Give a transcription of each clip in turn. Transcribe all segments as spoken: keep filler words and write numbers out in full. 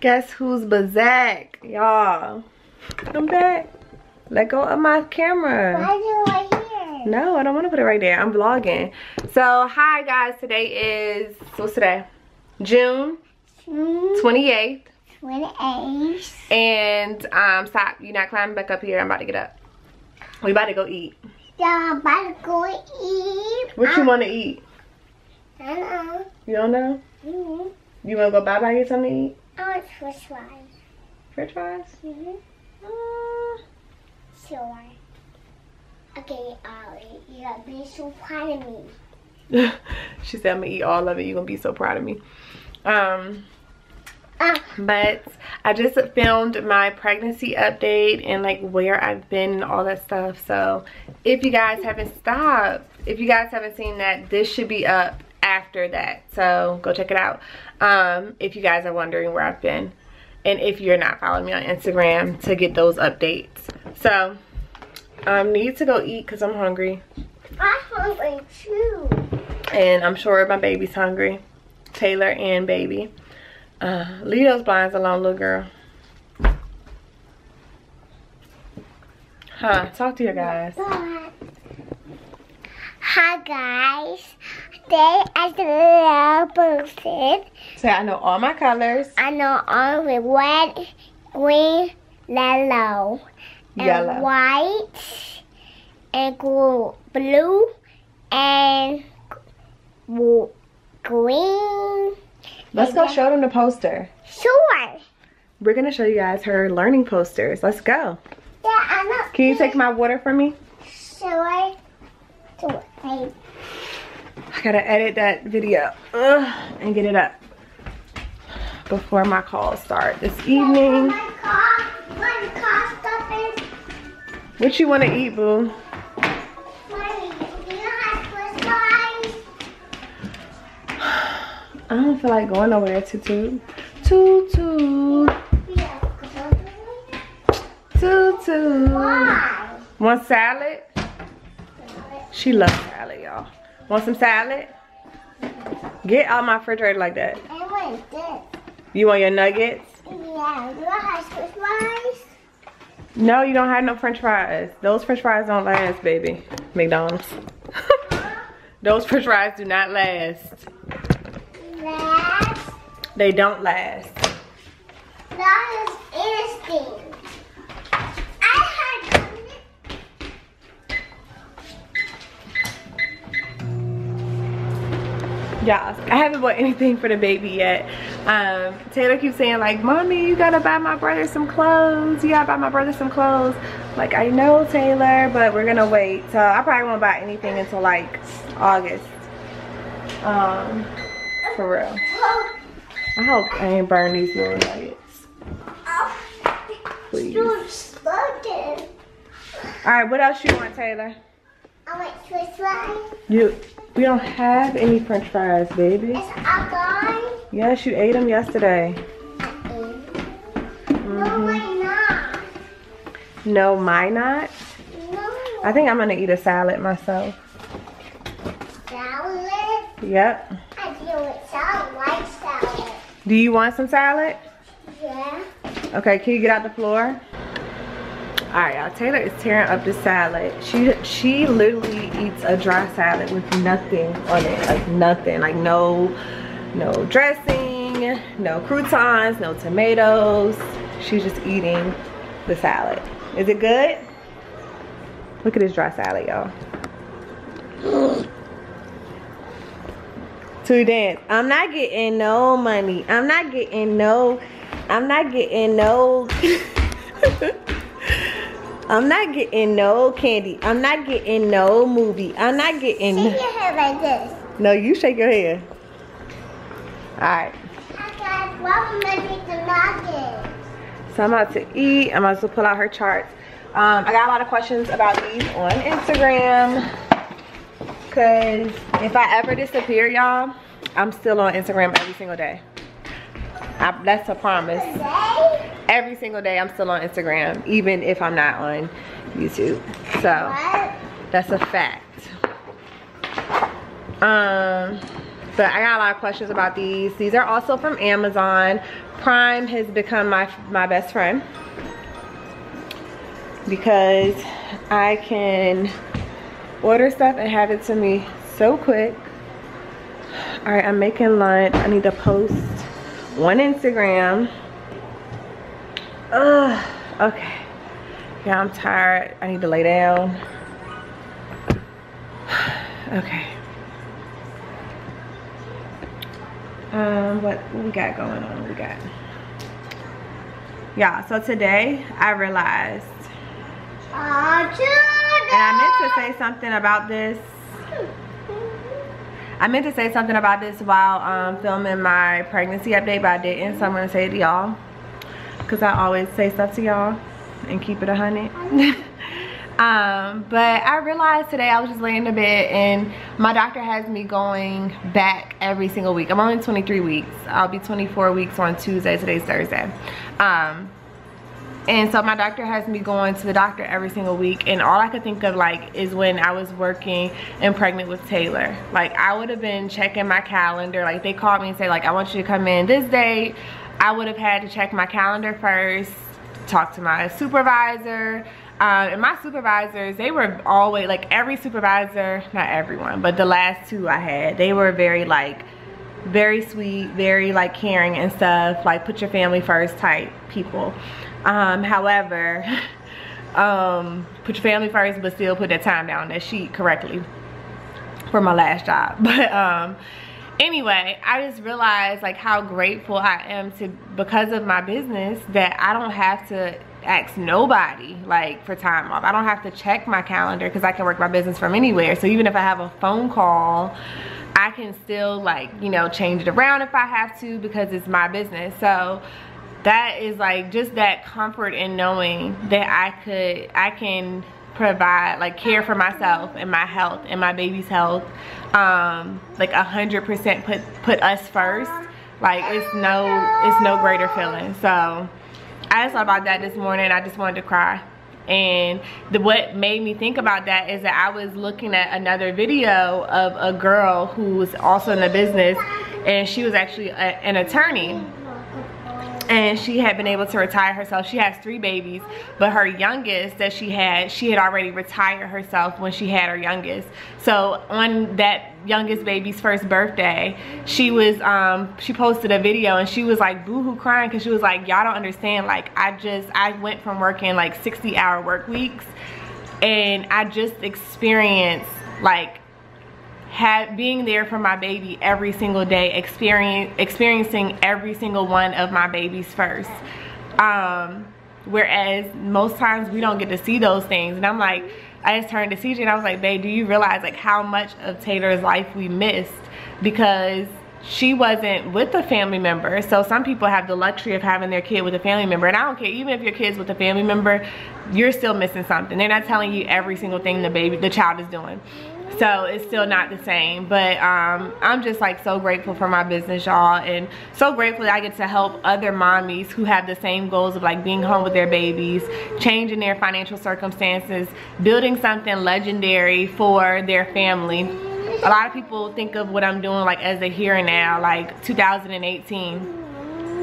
Guess who's back, y'all? I'm back. Let go of my camera. Why is it right here? No, I don't want to put it right there. I'm vlogging. So, hi guys. Today is, what's today? June twenty-eighth. twenty-eighth. And, um, stop. You're not climbing back up here. I'm about to get up. We about to go eat. Yeah, I'm about to go eat. What I you want to eat? I don't know. You don't know? Mm-hmm. You want to go buy buy get something to eat? I want french fries. French fries? Mm-hmm. Uh, sure. Okay, Ollie, you're going to be so proud of me. She said, I'm going to eat all of it. You're going to be so proud of me. Um... But I just filmed my pregnancy update and like where I've been and all that stuff. So if you guys haven't stopped, if you guys haven't seen that, this should be up after that. So go check it out. Um, if you guys are wondering where I've been, and if you're not following me on Instagram to get those updates. So I um, need to go eat because I'm hungry. I'm hungry too. And I'm sure my baby's hungry. Taylor and baby. Uh, leave those blinds alone, little girl. Huh, talk to you guys. Hi guys. Today I'm the little person. Say, I know all my colors. I know all the red, green, yellow, and yellow. White, and blue, and green. Let's go show them the poster. Sure. We're going to show you guys her learning posters. Let's go. Yeah, I'm not. Can you take my water from me? Sure. Sure. I got to edit that video Ugh, and get it up before my calls start this evening. My call, my call stuff is... What you want to eat, boo? I don't feel like going nowhere. Toot toot. Toot toot. Toot toot. Why? Want salad? She loves salad, y'all. Want some salad? Get out my refrigerator like that. I want this. You want your nuggets? Yeah. Do I have french fries? No, you don't have no french fries. Those french fries don't last, baby. McDonald's. Those french fries do not last. Last. They don't last. That is interesting. I heard something. Y'all, I haven't bought anything for the baby yet. Um, Taylor keeps saying like, Mommy, you gotta buy my brother some clothes. You gotta buy my brother some clothes. Like, I know, Taylor, but we're gonna wait. So I probably won't buy anything until like August. Um... For real. I hope I ain't burn these little nuggets. Please. Alright, what else you want, Taylor? I want french fries. You, we don't have any french fries, baby. It's all gone? Yes, you ate them yesterday. I ate them. Mm-hmm. No, why not? No, why not? No. I think I'm going to eat a salad myself. Salad? Yep. Do you want some salad? Yeah. Okay, can you get out the floor? All right, y'all. Taylor is tearing up the salad. She she literally eats a dry salad with nothing on it, like nothing, like no no dressing, no croutons, no tomatoes. She's just eating the salad. Is it good? Look at this dry salad, y'all. To dance. I'm not getting no money. I'm not getting no. I'm not getting no. I'm not getting no candy. I'm not getting no movie. I'm not getting. Shake your head like this. No, you shake your head. All right. Hi guys, welcome to the market. So I'm about to eat. I'm about to pull out her charts. Um, I got a lot of questions about these on Instagram. Because if I ever disappear, y'all, I'm still on Instagram every single day. I, that's a promise. Every single day, I'm still on Instagram, even if I'm not on YouTube. So, what? That's a fact. Um, but I got a lot of questions about these. These are also from Amazon. Prime has become my, my best friend because I can order stuff and have it to me so quick. All right, I'm making lunch. I need to post on Instagram. Ugh, okay. Yeah, I'm tired. I need to lay down. Okay. Um, what we got going on? What we got? Yeah, so today I realized. And I meant to say something about this. I meant to say something about this while um, filming my pregnancy update, but I didn't, so I'm going to say it to y'all. Because I always say stuff to y'all and keep it a hundred. Um, but I realized today I was just laying in the bed, and my doctor has me going back every single week. I'm only twenty-three weeks. I'll be twenty-four weeks on Tuesday. Today's Thursday. Um, and so my doctor has me going to the doctor every single week, and all I could think of like is when I was working and pregnant with Taylor. Like, I would have been checking my calendar. Like, they called me and say like, I want you to come in this day. I would have had to check my calendar first, talk to my supervisor. Uh, and my supervisors, they were always like, every supervisor, not everyone, but the last two I had, they were very like, very sweet, very like caring and stuff, like put your family first type people. Um, however, um, put your family first, but still put that time down, that sheet correctly for my last job. But um, anyway, I just realized like how grateful I am to, because of my business, that I don't have to ask nobody like for time off. I don't have to check my calendar because I can work my business from anywhere. So even if I have a phone call, I can still like, you know, change it around if I have to, because it's my business. So that is like just that comfort in knowing that I could, I can provide like care for myself and my health and my baby's health, um like a hundred percent put put us first. Like, it's no it's no greater feeling. So I just thought about that this morning. I just wanted to cry. And the what made me think about that is that I was looking at another video of a girl who was also in the business, and she was actually a, an attorney, and she had been able to retire herself. She has three babies, but her youngest that she had, she had already retired herself when she had her youngest. So on that youngest baby's first birthday, she was, um, she posted a video, and she was like boohoo crying, because she was like, y'all don't understand. Like, I just, I went from working like sixty hour work weeks, and I just experienced like, Had, being there for my baby every single day, experience, experiencing every single one of my babies first. Um, whereas most times we don't get to see those things. And I'm like, I just turned to C J and I was like, babe, do you realize like how much of Taylor's life we missed? Because she wasn't with a family member. So some people have the luxury of having their kid with a family member, and I don't care, even if your kid's with a family member, you're still missing something. They're not telling you every single thing the baby, the child is doing. So it's still not the same. But um, I'm just like so grateful for my business, y'all, and so grateful that I get to help other mommies who have the same goals of like being home with their babies, changing their financial circumstances, building something legendary for their family. A lot of people think of what I'm doing like as a here and now, like two thousand eighteen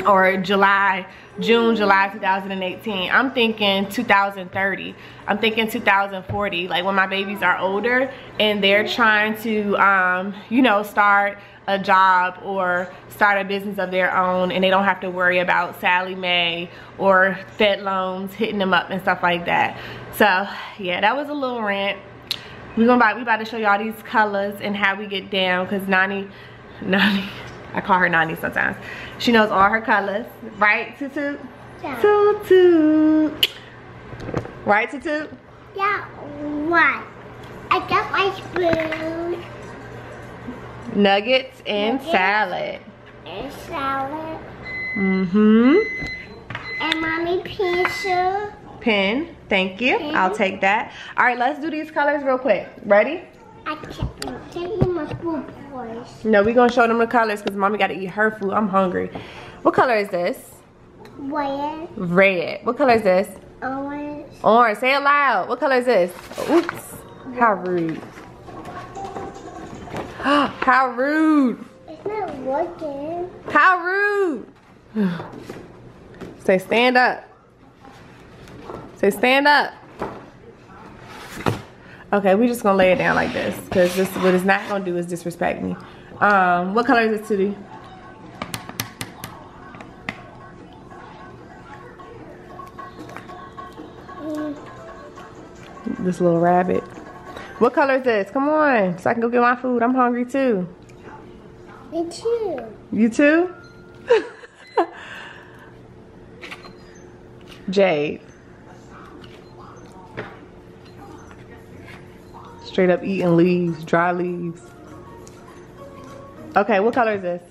or July, June, July two thousand eighteen. I'm thinking two thousand thirty. I'm thinking two thousand forty, like when my babies are older and they're trying to, um, you know, start a job or start a business of their own, and they don't have to worry about Sally Mae or Fed loans hitting them up and stuff like that. So yeah, that was a little rant. We're gonna buy, we about to show y'all these colors and how we get down, because Nani, Nani, I call her Nani sometimes. She knows all her colors, right, Tutu? Yeah. Tutu, right, Tutu? Yeah, right. I got my spoon. Nuggets and Nuggets salad. And salad. Mm-hmm. And mommy pencil. Pen. Thank you. Okay. I'll take that. All right, let's do these colors real quick. Ready? I can't tell you my food first. No, we're going to show them the colors because mommy got to eat her food. I'm hungry. What color is this? Red. Red. What color is this? Orange. Orange. Say it loud. What color is this? Oops. How rude. How rude. not working. How rude. Say stand up. Say stand up. Okay, we just gonna lay it down like this, because this what it's not gonna do is disrespect me. Um, what color is it, Tudy? Mm. This little rabbit. What color is this? Come on, so I can go get my food. I'm hungry too. Me too. You too? Jade. Straight up eating leaves, dry leaves. Okay, what color is this?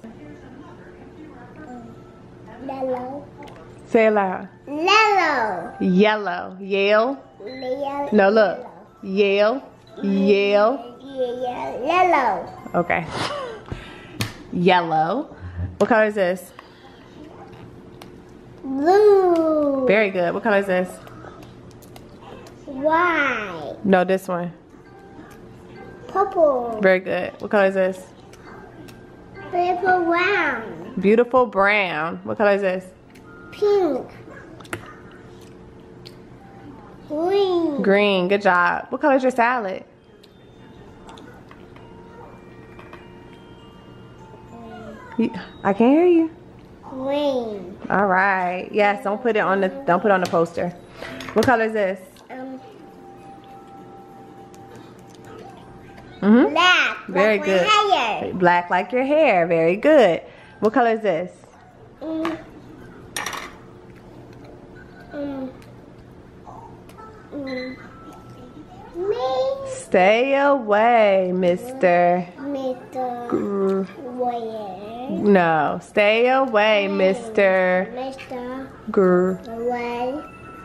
Yellow. Say it loud. Yellow. Yellow. Yale. Yellow. No, look. Yale. Yale. Yellow. Okay. Yellow. What color is this? Blue. Very good. What color is this? White. No, this one. Purple. Very good. What color is this? Beautiful brown. Beautiful brown. What color is this? Pink. Green. Green. Good job. What color is your salad? Green. I can't hear you. Green. All right. Yes. Don't put it on the. Don't put it on the poster. What color is this? Mm-hmm. Black. Very like good. My hair. Black like your hair. Very good. What color is this? Mm. Mm. Mm. Me. Stay away, Mister. Mister. Gr Way. No. Stay away, Way. Mister. Mister. Gr Way.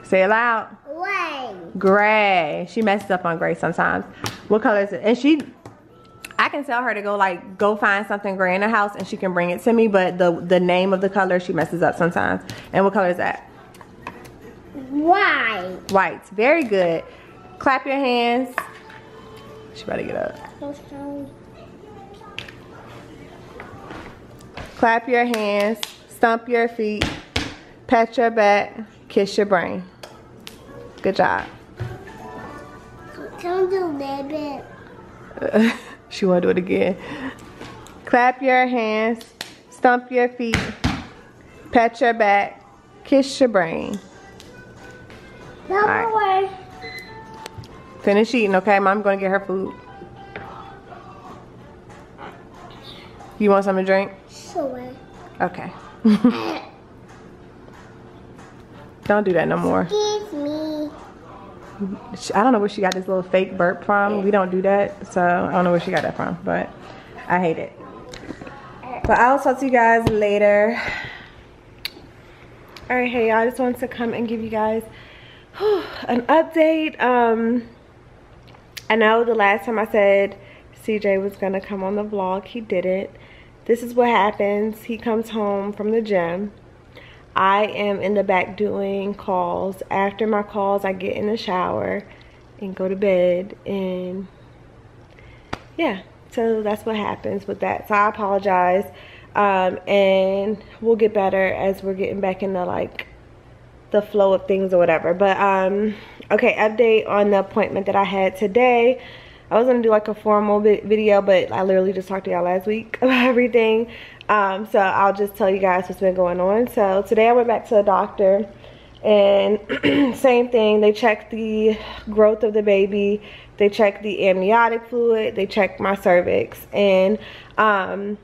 Say it loud. Gray. Gray. She messes up on gray sometimes. What color is it? And she, I can tell her to go like, go find something gray in the house and she can bring it to me, but the, the name of the color, she messes up sometimes. And what color is that? White. White. Very good. Clap your hands. She about to get up. Clap your hands. Stomp your feet. Pat your back. Kiss your brain. Good job. Don't do that bit. She wanna do it again. Clap your hands, stomp your feet, pat your back, kiss your brain. No more. Right. Finish eating, okay? Mom's gonna get her food. You want something to drink? Sure. Okay. Don't do that no more. Excuse me. I don't know where she got this little fake burp from. We don't do that, so I don't know where she got that from, but I hate it. But I'll talk to you guys later. All right, hey, I just wanted to come and give you guys an update. Um, I know the last time I said C J was gonna come on the vlog, he didn't. This is what happens. He comes home from the gym. I am in the back doing calls. After my calls, I get in the shower and go to bed. And yeah, so that's what happens with that. So I apologize. Um, and we'll get better as we're getting back in the, like, the flow of things or whatever. But, um, okay, update on the appointment that I had today. I was going to do, like, a formal video, but I literally just talked to y'all last week about everything. Um, so I'll just tell you guys what's been going on. So today I went back to the doctor and same thing. They checked the growth of the baby. They checked the amniotic fluid. They checked my cervix. And um,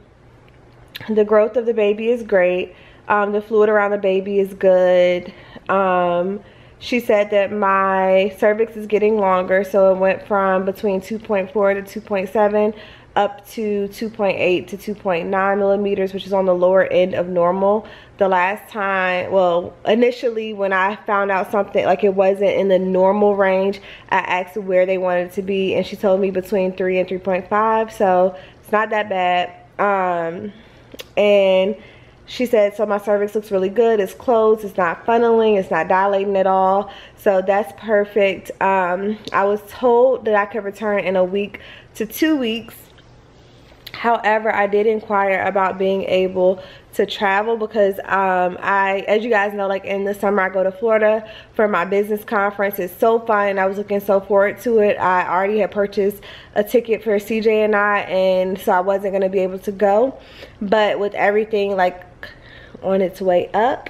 the growth of the baby is great. Um, the fluid around the baby is good. Um, she said that my cervix is getting longer. So it went from between two point four to two point seven. Up to two point eight to two point nine millimeters, which is on the lower end of normal. The last time, well, initially when I found out something, like it wasn't in the normal range, I asked where they wanted it to be, and she told me between three and three point five, so it's not that bad. Um, and she said, so my cervix looks really good. It's closed, it's not funneling, it's not dilating at all. So that's perfect. Um, I was told that I could return in a week to two weeks. However, I did inquire about being able to travel because um, I, as you guys know, like in the summer I go to Florida for my business conference. It's so fun. I was looking so forward to it. I already had purchased a ticket for C J and I, and so I wasn't going to be able to go. But with everything like on its way up,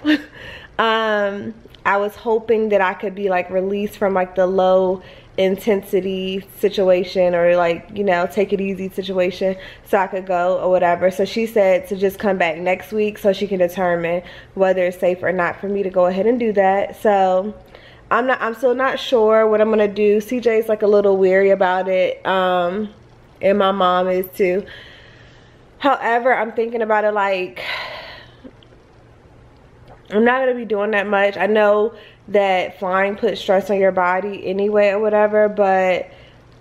um, I was hoping that I could be like released from like the low intensity situation, or like, you know, take it easy situation, so I could go or whatever. So she said to just come back next week so she can determine whether it's safe or not for me to go ahead and do that. So I'm not I'm still not sure what I'm gonna do. C J's like a little weary about it, um and my mom is too. However, I'm thinking about it like I'm not gonna be doing that much. I know that flying puts stress on your body anyway or whatever, but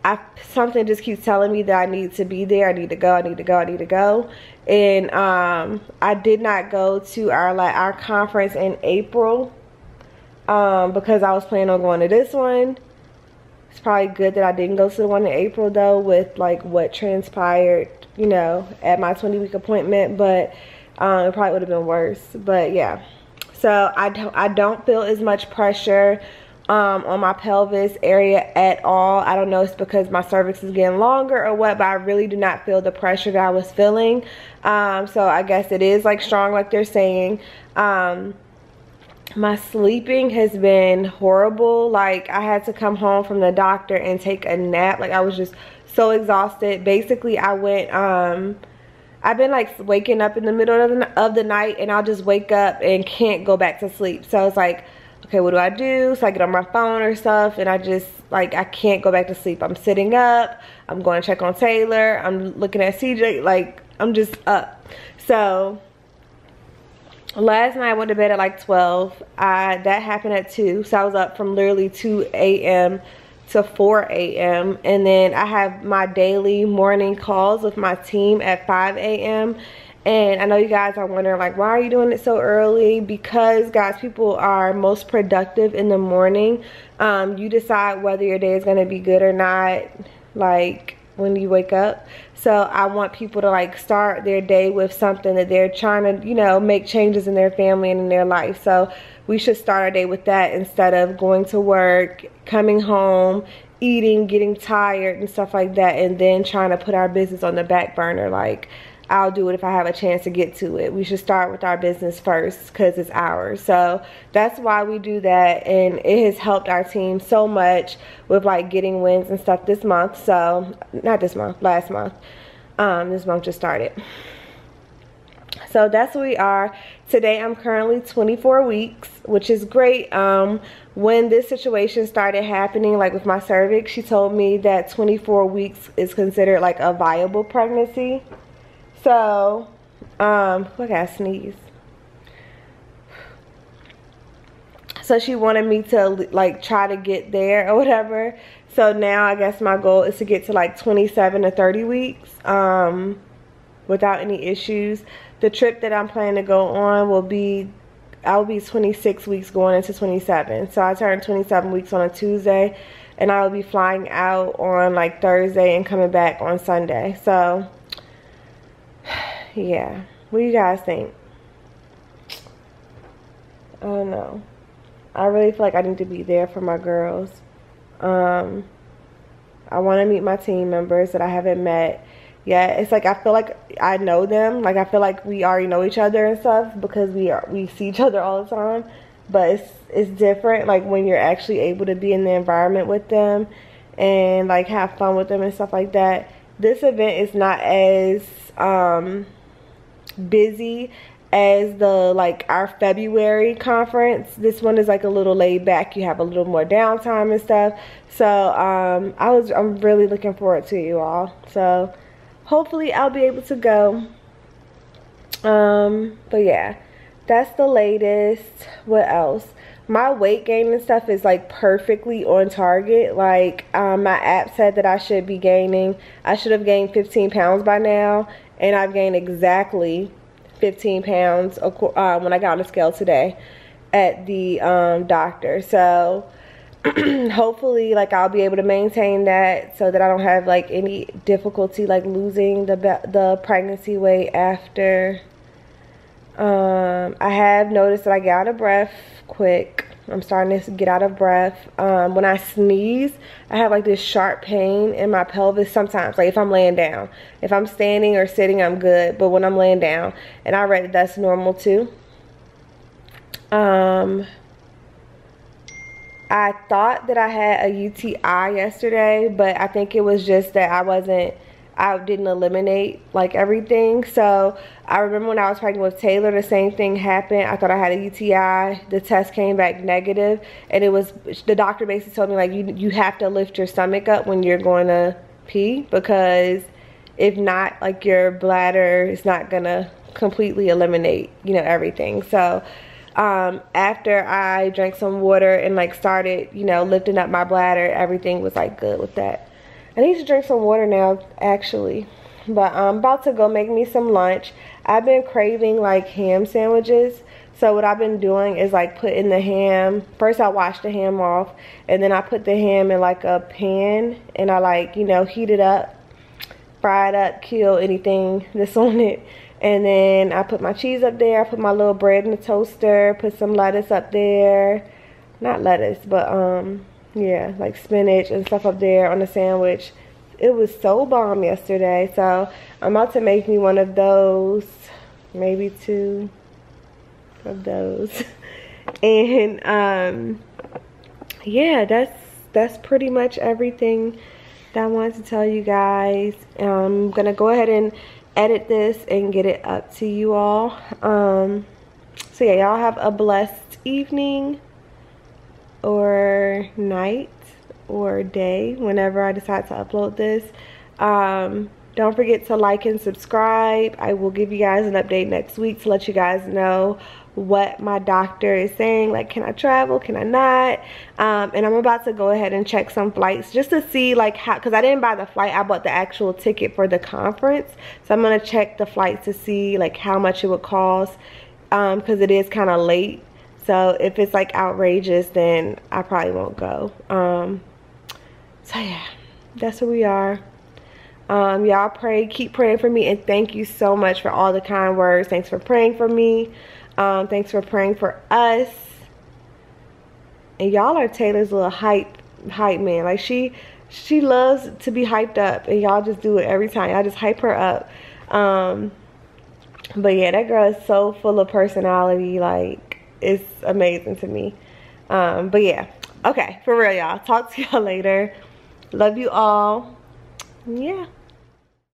I something just keeps telling me that I need to be there. I need to go. I need to go. I need to go. And um, I did not go to our like our conference in April um, because I was planning on going to this one. It's probably good that I didn't go to the one in April though, with like what transpired, you know, at my twenty week appointment. But um, it probably would have been worse. But yeah. So I don't, I don't feel as much pressure um, on my pelvis area at all. I don't know if it's because my cervix is getting longer or what, but I really do not feel the pressure that I was feeling. Um, so I guess it is like strong like they're saying. Um, my sleeping has been horrible. Like I had to come home from the doctor and take a nap. Like I was just so exhausted. Basically I went... Um, I've been like waking up in the middle of the, of the night, and I'll just wake up and can't go back to sleep. So it's like, okay, what do I do? So I get on my phone or stuff, and I just like, I can't go back to sleep. I'm sitting up, I'm going to check on Taylor, I'm looking at C J, like I'm just up. So last night I went to bed at like twelve. I, that happened at two. So I was up from literally two A M to four A M and then I have my daily morning calls with my team at five A M and I know you guys are wondering like, why are you doing it so early? Because guys, people are most productive in the morning. Um, you decide whether your day is going to be good or not like when you wake up. So I want people to like start their day with something that they're trying to, you know, make changes in their family and in their life. So we should start our day with that instead of going to work, coming home, eating, getting tired and stuff like that, and then trying to put our business on the back burner. Like, I'll do it if I have a chance to get to it. We should start with our business first because it's ours. So that's why we do that, and it has helped our team so much with like getting wins and stuff this month. So, not this month, last month. Um, this month just started. So that's what we are. Today I'm currently twenty-four weeks, which is great. Um, when this situation started happening, like with my cervix, she told me that twenty-four weeks is considered like a viable pregnancy. So, um, look, I sneezed. So she wanted me to like try to get there or whatever. So now I guess my goal is to get to like twenty-seven to thirty weeks um, without any issues. The trip that I'm planning to go on will be, I'll be twenty-six weeks going into twenty-seven. So I turn twenty-seven weeks on a Tuesday, and I'll be flying out on like Thursday and coming back on Sunday. So, yeah. What do you guys think? I don't know. I really feel like I need to be there for my girls. Um, I want to meet my team members that I haven't met. Yeah, it's like I feel like I know them. Like I feel like we already know each other and stuff because we are we see each other all the time. But it's it's different like when you're actually able to be in the environment with them and like have fun with them and stuff like that. This event is not as um, busy as the like our February conference. This one is like a little laid back. You have a little more downtime and stuff. So um, I was I'm really looking forward to you all. So. Hopefully I'll be able to go. Um, but yeah, that's the latest. What else? My weight gain and stuff is like perfectly on target. Like um, my app said that I should be gaining, I should have gained fifteen pounds by now. And I've gained exactly fifteen pounds uh, when I got on the scale today at the um, doctor. So hopefully, like, I'll be able to maintain that so that I don't have, like, any difficulty, like, losing the the pregnancy weight after. Um, I have noticed that I get out of breath quick. I'm starting to get out of breath. Um, when I sneeze, I have, like, this sharp pain in my pelvis sometimes, like, if I'm laying down. If I'm standing or sitting, I'm good, but when I'm laying down, and I read that that's normal, too. Um... I thought that I had a U T I yesterday, but I think it was just that I wasn't, I didn't eliminate, like, everything. So I remember when I was pregnant with Taylor, the same thing happened. I thought I had a U T I. The test came back negative, and it was, the doctor basically told me, like, you, you have to lift your stomach up when you're going to pee, because if not, like, your bladder is not going to completely eliminate, you know, everything. So Um, after I drank some water and, like, started, you know, lifting up my bladder, everything was, like, good with that. I need to drink some water now, actually. But I'm about to go make me some lunch. I've been craving, like, ham sandwiches. So what I've been doing is, like, putting the ham. First I wash the ham off, and then I put the ham in, like, a pan, and I, like, you know, heat it up, fry it up, kill anything that's on it. And then I put my cheese up there. I put my little bread in the toaster. Put some lettuce up there. Not lettuce, but, um, yeah, like spinach and stuff up there on the sandwich. It was so bomb yesterday. So I'm about to make me one of those. Maybe two of those. And, um, yeah, that's, that's pretty much everything that I wanted to tell you guys. I'm going to go ahead and edit this and get it up to you all. Um so yeah, y'all have a blessed evening or night or day whenever I decide to upload this. Um don't forget to like and subscribe. I will give you guys an update next week to let you guys know what my doctor is saying, like, can I travel, can I not? Um and I'm about to go ahead and check some flights just to see, like, how, because I didn't buy the flight, I bought the actual ticket for the conference. So I'm going to check the flights to see, like, how much it would cost, um because it is kind of late. So if it's, like, outrageous, then I probably won't go. Um so yeah, that's where we are. Um y'all pray, keep praying for me, and thank you so much for all the kind words. Thanks for praying for me. Um, thanks for praying for us. And y'all are Taylor's little hype hype man. Like, she she loves to be hyped up, and y'all just do it every time. Y'all just hype her up. Um, but yeah, that girl is so full of personality. Like, it's amazing to me. Um, but yeah, okay, for real, y'all. Talk to y'all later. Love you all. Yeah.